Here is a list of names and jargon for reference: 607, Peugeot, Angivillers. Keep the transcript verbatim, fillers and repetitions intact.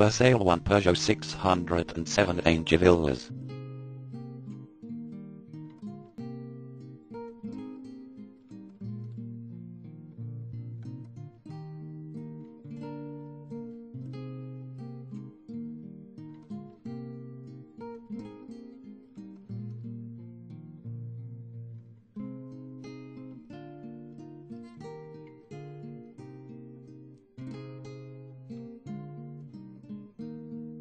For sale one Peugeot six hundred seven Angivillers.